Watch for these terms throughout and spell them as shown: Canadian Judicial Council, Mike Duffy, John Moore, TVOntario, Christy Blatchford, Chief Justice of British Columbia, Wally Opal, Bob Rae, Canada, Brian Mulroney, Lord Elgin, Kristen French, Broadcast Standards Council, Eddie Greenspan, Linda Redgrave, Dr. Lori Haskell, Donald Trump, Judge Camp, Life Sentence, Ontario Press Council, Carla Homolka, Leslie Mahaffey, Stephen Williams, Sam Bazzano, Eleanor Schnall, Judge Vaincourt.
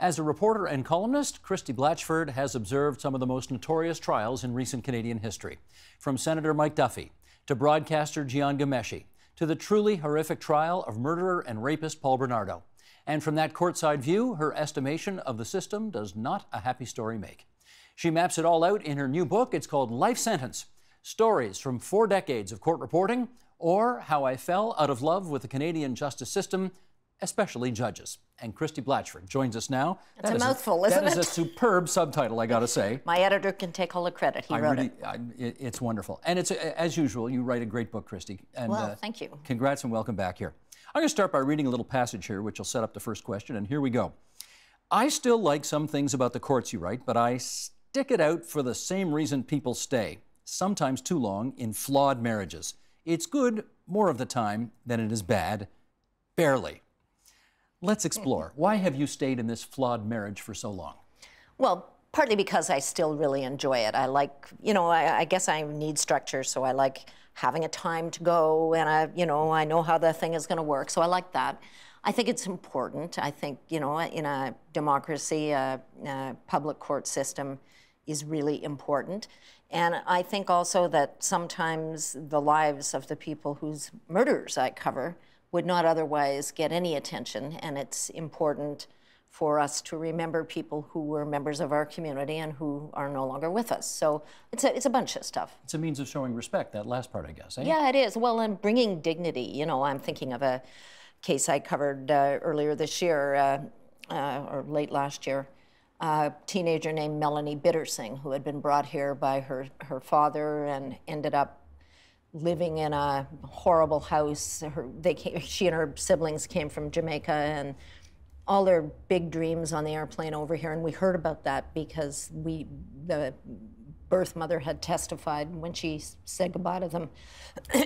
As a reporter and columnist, Christy Blatchford has observed some of the most notorious trials in recent Canadian history. From Senator Mike Duffy to broadcaster Jian Ghomeshi to the truly horrific trial of murderer and rapist Paul Bernardo. And from that courtside view, her estimation of the system does not a happy story make. She maps it all out in her new book. It's called Life Sentence: Stories from 4 Decades of Court Reporting, or How I Fell Out of Love with the Canadian Justice System, Especially Judges. And Christy Blatchford joins us now. It's a mouthful, isn't it? That is a superb subtitle, I gotta say. My editor can take all the credit. He wrote it. It's wonderful. And it's, as usual, you write a great book, Christy. And, well, thank you. Congrats and welcome back here. I'm gonna start by reading a little passage here, which will set up the first question, and here we go. I still like some things about the courts you write, but I stick it out for the same reason people stay, sometimes too long, in flawed marriages. It's good more of the time than it is bad, barely. Let's explore. Why have you stayed in this flawed marriage for so long? Well, partly because I still really enjoy it. I like, you know, I guess I need structure, so I like having a time to go, and I know how the thing is going to work, so I like that. I think it's important. I think, you know, in a democracy, a public court system is really important. And I think also that sometimes the lives of the people whose murders I cover would not otherwise get any attention, and it's important for us to remember people who were members of our community and who are no longer with us. So it's a bunch of stuff. It's a means of showing respect, that last part, I guess, eh? Yeah, it is. Well, and bringing dignity. You know, I'm thinking of a case I covered earlier this year, or late last year, a teenager named Melanie Bittersing, who had been brought here by her father and ended up living in a horrible house. She and her siblings came from Jamaica, and all their big dreams on the airplane over here. And we heard about that because the birth mother had testified when she said goodbye to them,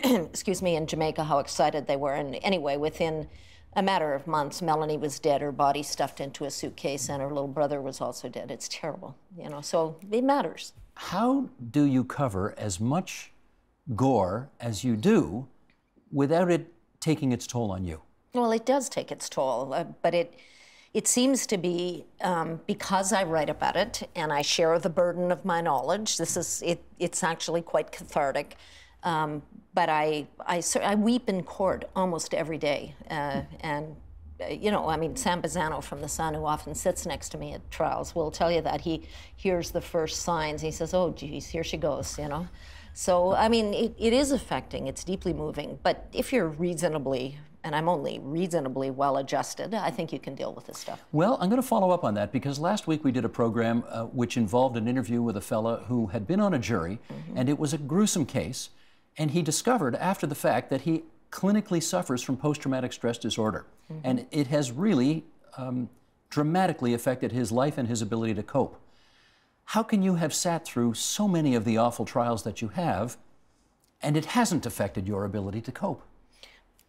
excuse me, in Jamaica, how excited they were. And anyway, within a matter of months, Melanie was dead, her body stuffed into a suitcase, and her little brother was also dead. It's terrible, you know, so it matters. How do you cover as much gore as you do without it taking its toll on you? Well, it does take its toll, but it seems to be, because I write about it and I share the burden of my knowledge, it's actually quite cathartic. But I weep in court almost every day. And, you know, I mean, Sam Bazzano from The Sun, who often sits next to me at trials, will tell you that he hears the first signs. He says, oh, geez, here she goes, you know? So, I mean, it is affecting, it's deeply moving, but if you're reasonably, and I'm only reasonably well-adjusted, I think you can deal with this stuff. Well, I'm going to follow up on that, because last week we did a program which involved an interview with a fella who had been on a jury, and it was a gruesome case, and he discovered after the fact that he clinically suffers from post-traumatic stress disorder, and it has really dramatically affected his life and his ability to cope. How can you have sat through so many of the awful trials that you have, and it hasn't affected your ability to cope?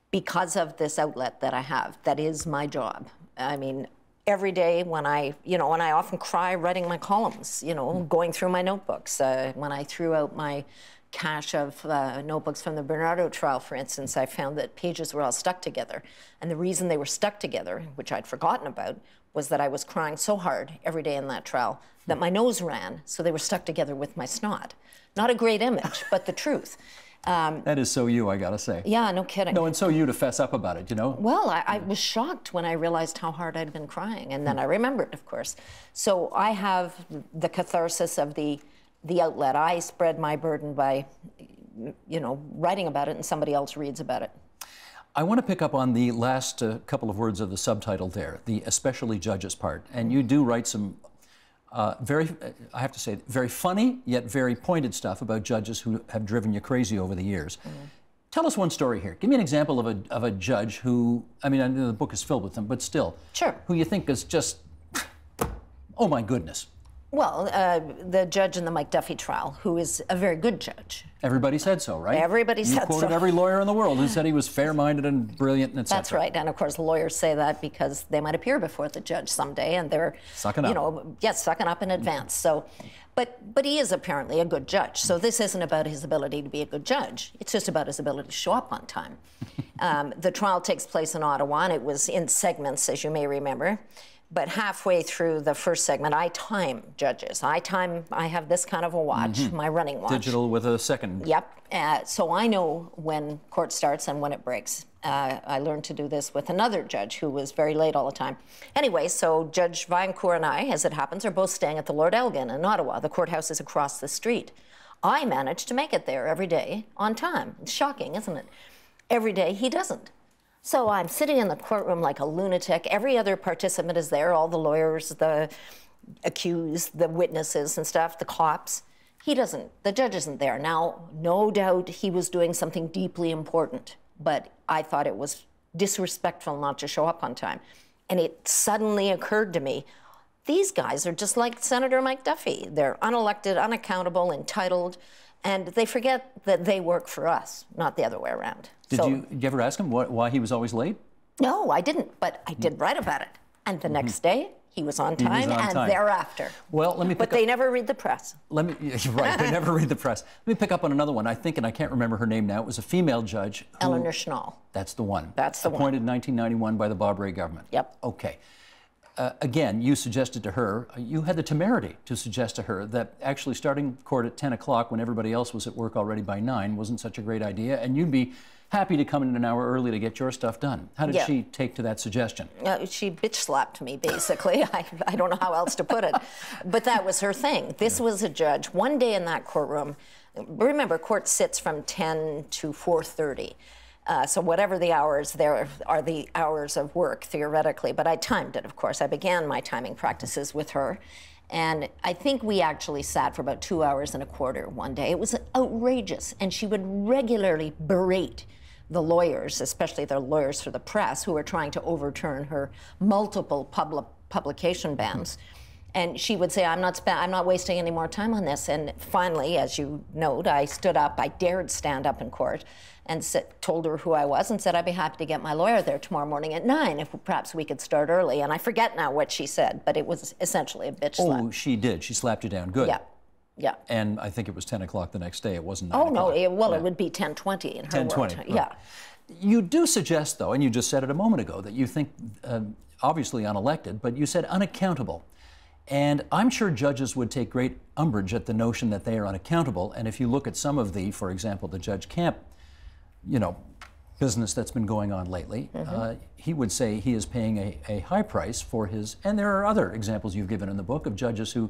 Because of this outlet that I have. That is my job. I mean, every day when I, you know, and I often cry writing my columns, you know, going through my notebooks. When I threw out my cache of notebooks from the Bernardo trial, for instance, I found that pages were all stuck together. And the reason they were stuck together, which I'd forgotten about, was that I was crying so hard every day in that trial that my nose ran, so they were stuck together with my snot. Not a great image, but the truth. That is so you, I gotta say. Yeah, no kidding. No, and so you to fess up about it, you know? Well, I was shocked when I realized how hard I'd been crying, and then I remembered, of course. So I have the catharsis of the outlet. I spread my burden by, you know, writing about it, and somebody else reads about it. I want to pick up on the last couple of words of the subtitle there, the especially judges part. And you do write some I have to say, very funny yet very pointed stuff about judges who have driven you crazy over the years. Tell us one story here. Give me an example of a judge who, I mean, I know the book is filled with them, but still. Sure. Who you think is just, oh my goodness. Well, the judge in the Mike Duffy trial, who is a very good judge. Everybody said so, right? Everybody said so. You quoted every lawyer in the world who said he was fair-minded and brilliant, and etc. That's right, and of course lawyers say that because they might appear before the judge someday, and they're sucking up. You know, yes, sucking up in advance. So, but he is apparently a good judge. So this isn't about his ability to be a good judge. It's just about his ability to show up on time. The trial takes place in Ottawa, and it was in segments, as you may remember. But halfway through the first segment, I time judges. I have this kind of a watch, my running watch. Digital with a second. Yep. So I know when court starts and when it breaks. I learned to do this with another judge who was very late all the time. Anyway, so Judge Vaincourt and I, as it happens, are both staying at the Lord Elgin in Ottawa. The courthouse is across the street. I manage to make it there every day on time. It's shocking, isn't it? Every day he doesn't. So I'm sitting in the courtroom like a lunatic. Every other participant is there, all the lawyers, the accused, the witnesses and stuff, the cops. He doesn't, the judge isn't there. Now, no doubt he was doing something deeply important, but I thought it was disrespectful not to show up on time. And it suddenly occurred to me, these guys are just like Senator Mike Duffy. They're unelected, unaccountable, entitled, and they forget that they work for us, not the other way around. Did you ever ask him why he was always late? No, I didn't, but I did write about it. And the next day, he was on time, and thereafter. Well, let me. But they never read the press. Let me. You're right, they never read the press. Let me pick up on another one. I think, and I can't remember her name now. It was a female judge. Eleanor Schnall. That's the one. That's the one. Appointed in 1991 by the Bob Rae government. Yep. Okay. Again, you suggested to her, you had the temerity to suggest to her that actually starting court at 10 o'clock when everybody else was at work already by 9 wasn't such a great idea, and you'd be happy to come in an hour early to get your stuff done. How did she take to that suggestion? She bitch-slapped me, basically. I don't know how else to put it. But that was her thing. This was a judge. One day in that courtroom, remember, court sits from 10 to 4:30. So whatever the hours, there are the hours of work, theoretically. But I timed it, of course. I began my timing practices with her. And I think we actually sat for about 2 hours and a quarter one day. It was outrageous. And she would regularly berate the lawyers, especially the lawyers for the press, who were trying to overturn her multiple publication bans. And she would say, I'm not wasting any more time on this. And finally, as you note, I stood up, I dared stand up in court, and told her who I was and said, I'd be happy to get my lawyer there tomorrow morning at 9 if perhaps we could start early. And I forget now what she said, but it was essentially a bitch slap. Oh, she did. She slapped you down. Good. Yeah. Yeah. And I think it was 10 o'clock the next day. It wasn't 9 o'clock. Oh, no. It would be 10:20 in her world. 10:20. Right. Yeah. You do suggest, though, and you just said it a moment ago, that you think, obviously unelected, but you said unaccountable. And I'm sure judges would take great umbrage at the notion that they are unaccountable. And if you look at some of the, for example, the Judge Camp, you know, business that's been going on lately, he would say he is paying a high price for his, and there are other examples you've given in the book of judges who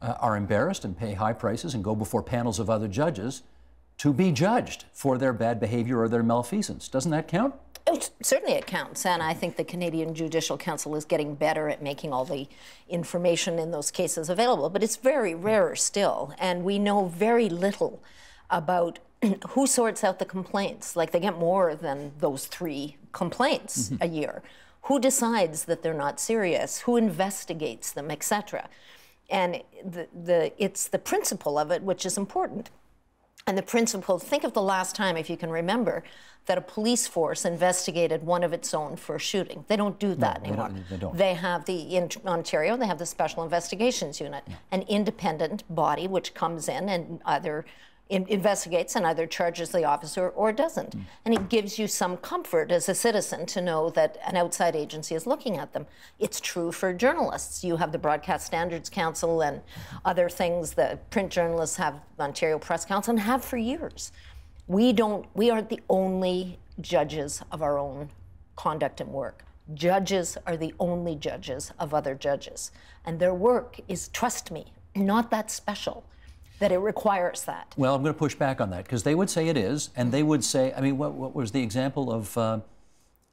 are embarrassed and pay high prices and go before panels of other judges to be judged for their bad behavior or their malfeasance. Doesn't that count? Certainly it counts, and I think the Canadian Judicial Council is getting better at making all the information in those cases available, but it's very rare still, and we know very little about who sorts out the complaints. Like, they get more than those 3 complaints a year. Who decides that they're not serious? Who investigates them, etc.? And it's the principle of it which is important. And the principle, think of the last time, if you can remember, that a police force investigated one of its own for a shooting. They don't do that anymore. They don't. They have in Ontario, they have the Special Investigations Unit, an independent body which comes in and either investigates and either charges the officer or doesn't. And it gives you some comfort as a citizen to know that an outside agency is looking at them. It's true for journalists. You have the Broadcast Standards Council and other things. The print journalists have Ontario Press Council and have for years. We aren't the only judges of our own conduct and work. Judges are the only judges of other judges. And their work is, trust me, not that special that it requires that. Well, I'm going to push back on that, because they would say it is, and they would say, I mean, what was the example of,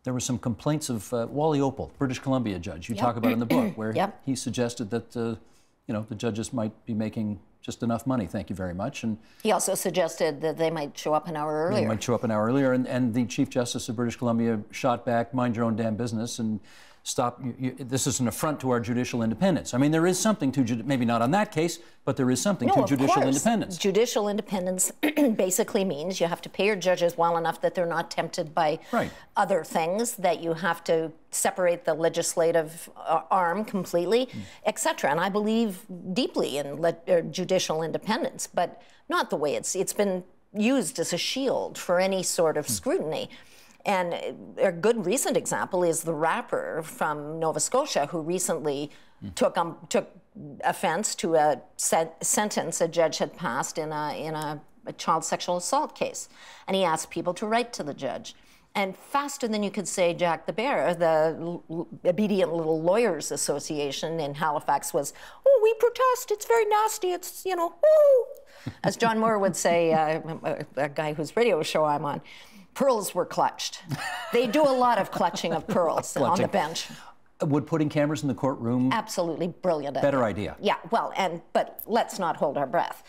there were some complaints of Wally Opal, British Columbia judge, you talk about in the book, where he suggested that, you know, the judges might be making just enough money, thank you very much. And he also suggested that they might show up an hour earlier. They might show up an hour earlier, and the Chief Justice of British Columbia shot back, mind your own damn business, and stop, this is an affront to our judicial independence. I mean, there is something to, maybe not on that case, but there is something to judicial independence. Judicial independence basically means you have to pay your judges well enough that they're not tempted by other things, that you have to separate the legislative arm completely, etc. And I believe deeply in judicial independence, but not the way it's been used as a shield for any sort of scrutiny. And a good recent example is the rapper from Nova Scotia who recently took offense to a sentence a judge had passed in a child sexual assault case. And he asked people to write to the judge. And faster than you could say Jack the Bear, the Obedient Little Lawyers Association in Halifax was, oh, we protest, it's very nasty, it's, you know, woo. As John Moore would say, a guy whose radio show I'm on, pearls were clutched. They do a lot of clutching of pearls on the bench. Would putting cameras in the courtroom... Absolutely brilliant idea. Better idea. Yeah, well, but let's not hold our breath.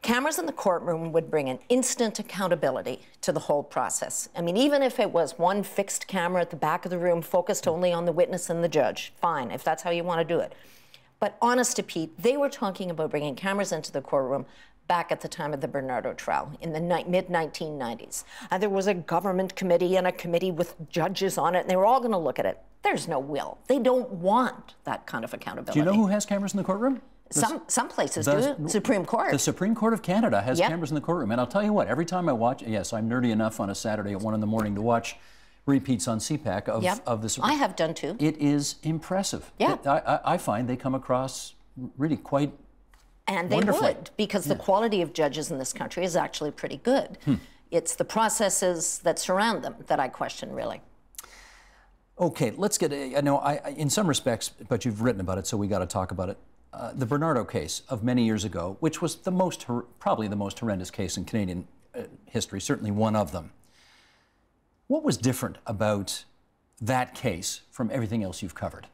Cameras in the courtroom would bring an instant accountability to the whole process. I mean, even if it was one fixed camera at the back of the room focused only on the witness and the judge, fine, if that's how you want to do it. But honest to Pete, they were talking about bringing cameras into the courtroom back at the time of the Bernardo trial in the mid-1990s. And there was a government committee and a committee with judges on it, and they were all going to look at it. There's no will. They don't want that kind of accountability. Do you know who has cameras in the courtroom? Some places do. Supreme Court. The Supreme Court of Canada has cameras in the courtroom. And I'll tell you what, every time I watch, yes, I'm nerdy enough on a Saturday at 1 in the morning to watch repeats on CPAC of the Supreme Court. I have done too. It is impressive. Yeah. I find they come across really quite wonderfully. Would, because the quality of judges in this country is actually pretty good. It's the processes that surround them that I question, really. Okay, let's get, in some respects, but you've written about it, so we got to talk about it. The Bernardo case of many years ago, which was the most, probably the most horrendous case in Canadian history, certainly one of them. What was different about that case from everything else you've covered?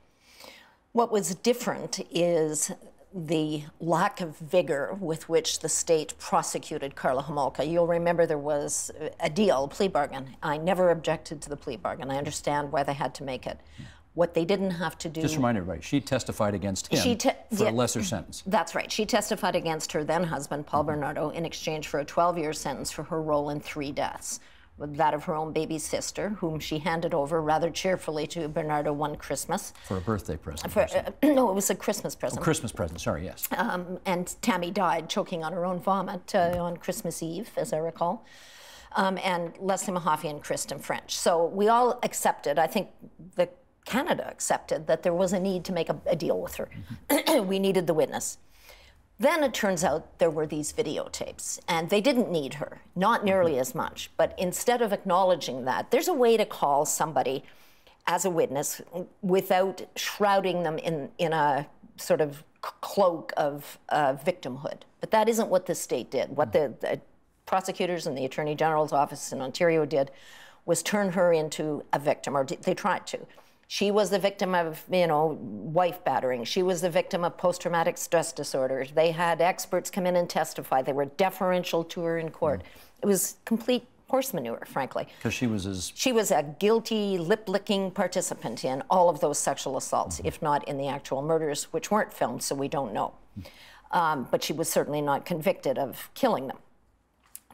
What was different is the lack of vigor with which the state prosecuted Carla Homolka. You'll remember there was a deal, plea bargain. I never objected to the plea bargain. I understand why they had to make it. What they didn't have to do... Just remind everybody, she testified against him for a lesser sentence. That's right. She testified against her then-husband, Paul Bernardo, in exchange for a 12-year sentence for her role in 3 deaths, that of her own baby sister, whom she handed over rather cheerfully to Bernardo one Christmas. For a birthday present. No, it was a Christmas present. Oh, Christmas present, sorry, yes. And Tammy died choking on her own vomit on Christmas Eve, as I recall. And Leslie Mahaffey and Kristen French. So we all accepted, I think the Canada accepted, that there was a need to make a deal with her. We needed the witness. Then it turns out there were these videotapes, and they didn't need her, not nearly as much. But instead of acknowledging that, there's a way to call somebody as a witness without shrouding them in a sort of cloak of victimhood. But that isn't what the state did. What the prosecutors and the Attorney General's office in Ontario did was turn her into a victim, or they tried to. She was the victim of, wife battering. She was the victim of post-traumatic stress disorder. They had experts come in and testify. They were deferential to her in court. It was complete horse manure, frankly. Because she was as... She was a guilty, lip-licking participant in all of those sexual assaults, if not in the actual murders, which weren't filmed, so we don't know. But she was certainly not convicted of killing them.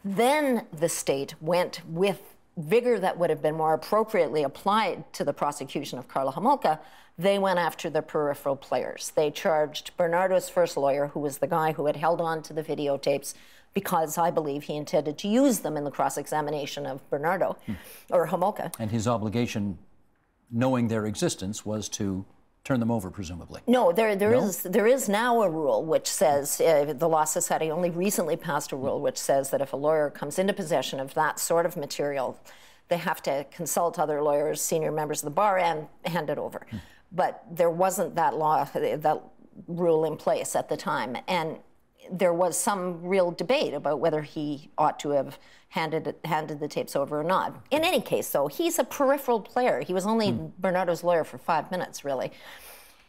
Then the state went with vigor that would have been more appropriately applied to the prosecution of Carla Homolka. They went after the peripheral players. They charged Bernardo's first lawyer, who was the guy who had held on to the videotapes because I believe he intended to use them in the cross-examination of Bernardo, or Homolka. And his obligation, knowing their existence, was to turn them over, presumably. No, there is now a rule which says, the Law Society only recently passed a rule which says that if a lawyer comes into possession of that sort of material, they have to consult other lawyers, senior members of the bar, and hand it over. But there wasn't that rule in place at the time. And there was some real debate about whether he ought to have handed the tapes over or not. In any case, though, he's a peripheral player. He was only Bernardo's lawyer for 5 minutes, really.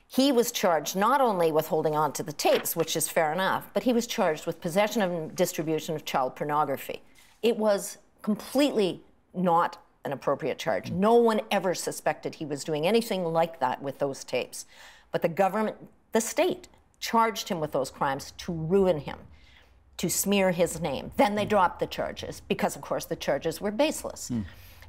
He was charged not only with holding on to the tapes, which is fair enough, but he was charged with possession and distribution of child pornography. It was completely not an appropriate charge. No one ever suspected he was doing anything like that with those tapes. But the government, the state, charged him with those crimes to ruin him, to smear his name. Then they dropped the charges because, of course, the charges were baseless.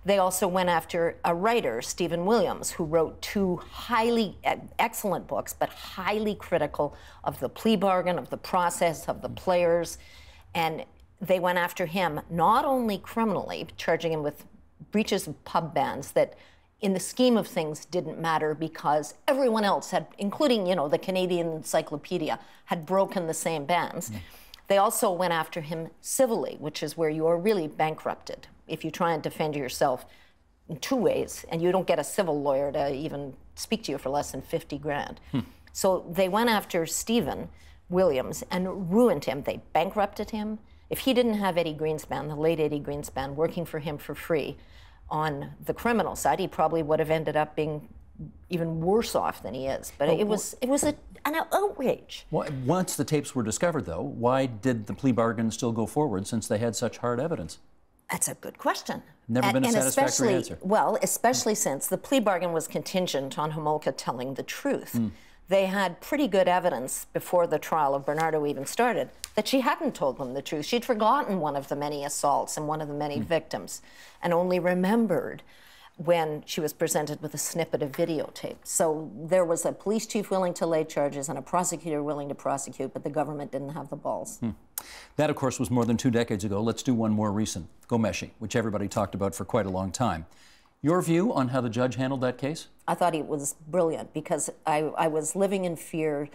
They also went after a writer, Stephen Williams, who wrote 2 highly excellent books, but highly critical of the plea bargain, of the process, of the players. And they went after him, not only criminally, charging him with breaches of pub bans that in the scheme of things didn't matter because everyone else had, including, you know, the Canadian Encyclopedia, had broken the same bans. Mm. They also went after him civilly, which is where you are really bankrupted if you try and defend yourself in two ways, and you don't get a civil lawyer to even speak to you for less than 50 grand. Hmm. So they went after Stephen Williams and ruined him. They bankrupted him. If he didn't have Eddie Greenspan, the late Eddie Greenspan, working for him for free on the criminal side, he probably would have ended up being even worse off than he is. But it was an outrage. Well, once the tapes were discovered, though, why did the plea bargain still go forward since they had such hard evidence? That's a good question. Never been a satisfactory answer. Well, especially since the plea bargain was contingent on Homolka telling the truth. Mm. They had pretty good evidence before the trial of Bernardo even started that she hadn't told them the truth. She'd forgotten one of the many assaults and one of the many victims and only remembered when she was presented with a snippet of videotape. So there was a police chief willing to lay charges and a prosecutor willing to prosecute, but the government didn't have the balls. Hmm. That, of course, was more than 2 decades ago. Let's do one more recent, Ghomeshi, which everybody talked about for quite a long time. Your view on how the judge handled that case? I thought it was brilliant because I was living in fear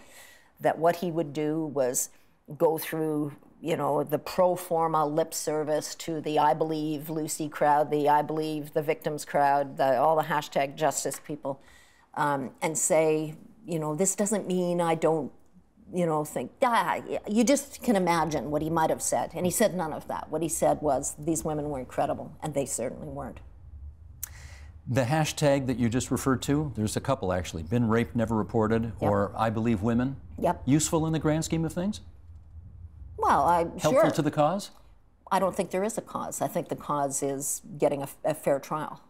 that what he would do was go through, you know, the pro forma lip service to the I Believe Lucy crowd, the I Believe the victims crowd, all the hashtag justice people, and say, you know, this doesn't mean I don't, you know, think, you just can imagine what he might have said. And he said none of that. What he said was these women weren't credible, and they certainly weren't. The hashtag that you just referred to, there's a couple actually, Been Raped, Never Reported, or I Believe Women. Yep. Useful in the grand scheme of things? Well, Helpful to the cause? I don't think there is a cause. I think the cause is getting a fair trial.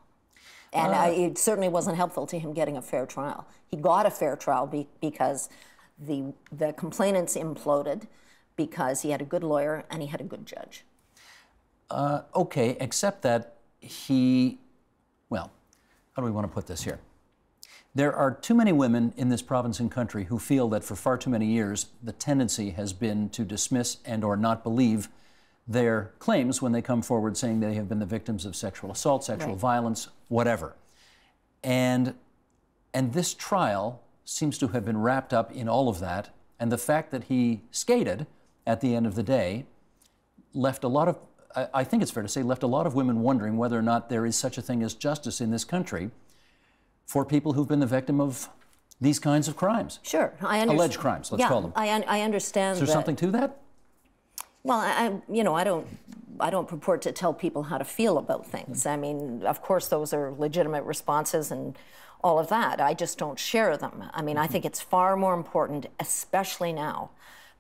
And it certainly wasn't helpful to him getting a fair trial. He got a fair trial because the complainants imploded because he had a good lawyer and he had a good judge. Okay, except that he, well, how do we want to put this here? There are too many women in this province and country who feel that for far too many years, the tendency has been to dismiss and or not believe their claims when they come forward saying they have been the victims of sexual assault, sexual violence, whatever. And this trial seems to have been wrapped up in all of that. And the fact that he skated at the end of the day left a lot of, I think it's fair to say, left a lot of women wondering whether or not there is such a thing as justice in this country for people who've been the victim of these kinds of crimes. Sure, I understand. Alleged crimes, let's call them. I understand. Is there something to that? Well, you know, I don't purport to tell people how to feel about things. I mean, of course, those are legitimate responses and all of that. I just don't share them. I mean, I think it's far more important, especially now,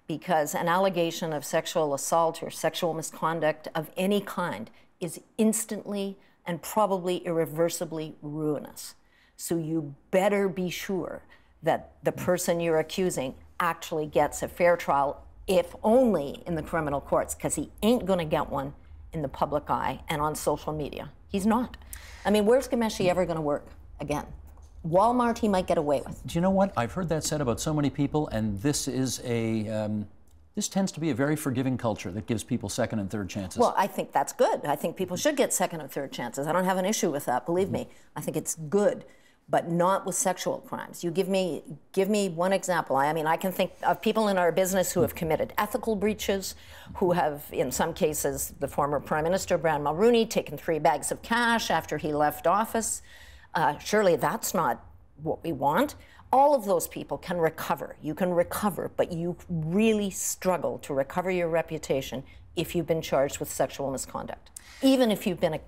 because an allegation of sexual assault or sexual misconduct of any kind is instantly and probably irreversibly ruinous. So you better be sure that the person you're accusing actually gets a fair trial, if only in the criminal courts, because he ain't going to get one in the public eye and on social media. He's not. I mean, where's Ghomeshi ever going to work again? Walmart he might get away with. Do you know what? I've heard that said about so many people, and this is a, this tends to be a very forgiving culture that gives people second and third chances. Well, I think that's good. I think people should get second and third chances. I don't have an issue with that, believe me. I think it's good, but not with sexual crimes. You give me one example. I mean, I can think of people in our business who have committed ethical breaches, who have, in some cases, the former Prime Minister, Brian Mulroney, taken 3 bags of cash after he left office. Surely that's not what we want. All of those people can recover. You can recover, but you really struggle to recover your reputation if you've been charged with sexual misconduct, even if you've been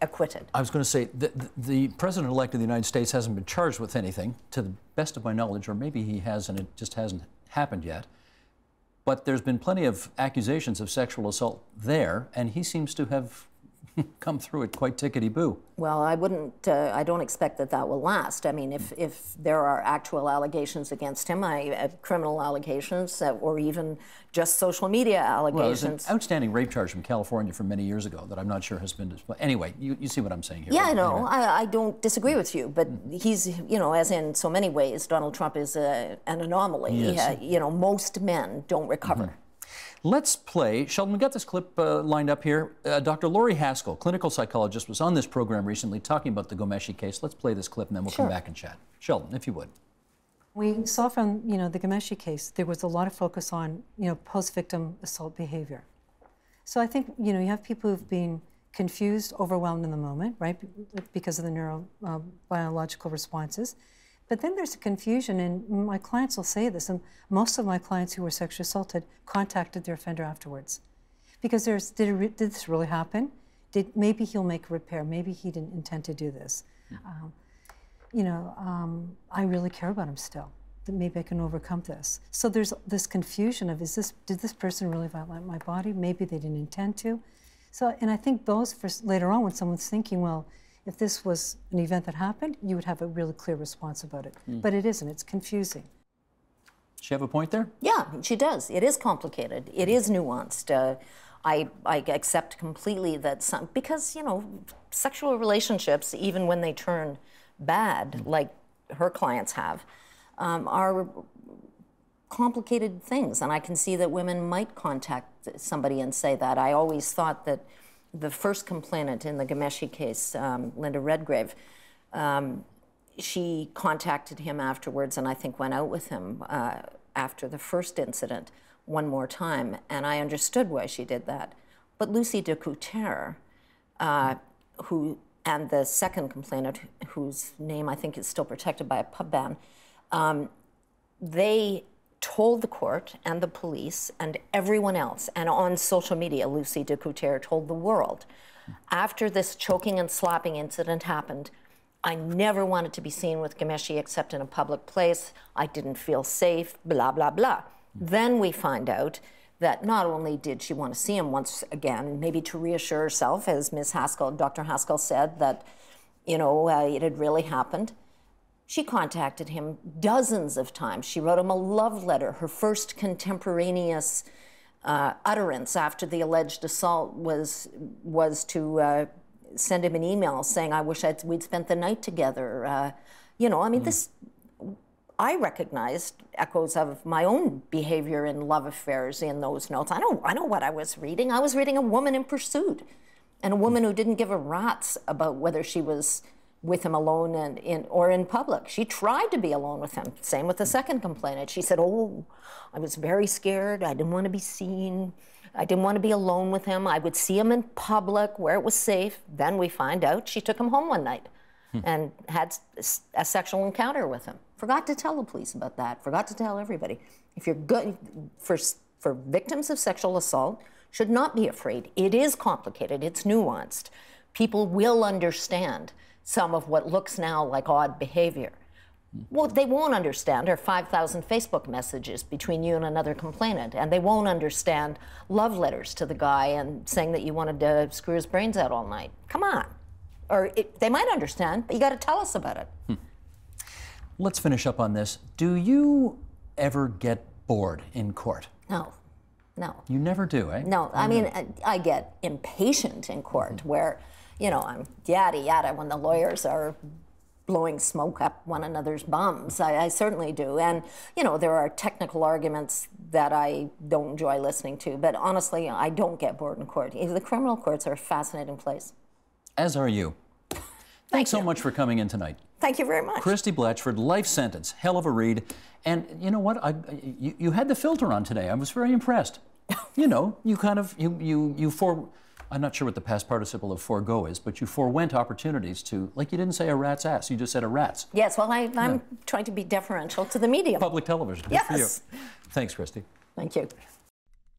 acquitted. I was going to say, the president-elect of the United States hasn't been charged with anything, to the best of my knowledge, or maybe he has and it just hasn't happened yet. But there's been plenty of accusations of sexual assault there, and he seems to have come through it quite tickety-boo. Well, I wouldn't, I don't expect that that will last. I mean, if there are actual allegations against him, criminal allegations, or even just social media allegations. Well, there's an outstanding rape charge from California from many years ago that I'm not sure has been displayed. Anyway, you see what I'm saying here. Yeah, right? No, I don't disagree with you, but he's, you know, as in so many ways, Donald Trump is an anomaly. Yes. You know, most men don't recover. Mm-hmm. Let's play, Sheldon, we got this clip lined up here. Dr. Lori Haskell, clinical psychologist, was on this program recently talking about the Ghomeshi case. Let's play this clip and then we'll come back and chat. Sheldon, if you would. We saw from, you know, the Ghomeshi case, there was a lot of focus on, you know, post-victim assault behavior. So I think, you know, you have people who've been confused, overwhelmed in the moment, right, because of the neurobiological responses. But then there's a confusion, and my clients will say this, and most of my clients who were sexually assaulted contacted their offender afterwards. Because there's, did this really happen? Maybe he'll make repair, maybe he didn't intend to do this. You know, I really care about him still, that maybe I can overcome this. So there's this confusion of, did this person really violate my body? Maybe they didn't intend to. So, and I think those, for later on, when someone's thinking, well, if this was an event that happened, you would have a really clear response about it. But it isn't, it's confusing. Does she have a point there? Yeah, she does. It is complicated, it is nuanced. I accept completely that some, because, you know, sexual relationships, even when they turn bad, like her clients have, are complicated things. And I can see that women might contact somebody and say that. I always thought that the first complainant in the Ghomeshi case, Linda Redgrave, she contacted him afterwards and I think went out with him after the first incident one more time. And I understood why she did that. But Lucy DeCoutere, who, and the second complainant, whose name I think is still protected by a pub ban, they told the court and the police and everyone else, and on social media, Lucy DeCoutere told the world, after this choking and slapping incident happened, I never wanted to be seen with Ghomeshi except in a public place. I didn't feel safe, blah, blah, blah. Then we find out that not only did she want to see him once again, maybe to reassure herself, as Ms. Haskell, Dr. Haskell said, that, you know, it had really happened. She contacted him dozens of times. She wrote him a love letter. Her first contemporaneous utterance after the alleged assault was to send him an email saying, I wish we'd spent the night together. You know, I mean, this, I recognized echoes of my own behavior in love affairs in those notes. I know what I was reading. I was reading A Woman in Pursuit, and a woman who didn't give a rat's about whether she was with him alone and in public. She tried to be alone with him. Same with the second complainant. She said, oh, I was very scared. I didn't want to be seen. I didn't want to be alone with him. I would see him in public where it was safe. Then we find out she took him home one night and had a sexual encounter with him. Forgot to tell the police about that. Forgot to tell everybody. If you're good for victims of sexual assault, should not be afraid. It is complicated. It's nuanced. People will understand some of what looks now like odd behavior. Well, they won't understand are 5,000 Facebook messages between you and another complainant, and they won't understand love letters to the guy and saying that you wanted to screw his brains out all night. Come on. Or they might understand, but you got to tell us about it. Let's finish up on this. Do you ever get bored in court? No, no. You never do, eh? No, I mean, I get impatient in court where, you know, I'm yada yada when the lawyers are blowing smoke up one another's bums. I certainly do. And, you know, there are technical arguments that I don't enjoy listening to, but honestly, I don't get bored in court. The criminal courts are a fascinating place. As are you. Thanks so much for coming in tonight. Thank you very much. Christy Blatchford, life sentence, hell of a read. And you know what? You had the filter on today. I was very impressed. You know, you kind of, I'm not sure what the past participle of forego is, but you forewent opportunities to, like you didn't say a rat's ass, you just said a rat's. Yes, well, I'm trying to be deferential to the medium. Public television, good for you. Thanks, Christy. Thank you.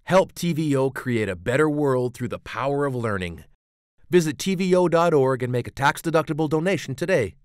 Help TVO create a better world through the power of learning. Visit tvo.org and make a tax-deductible donation today.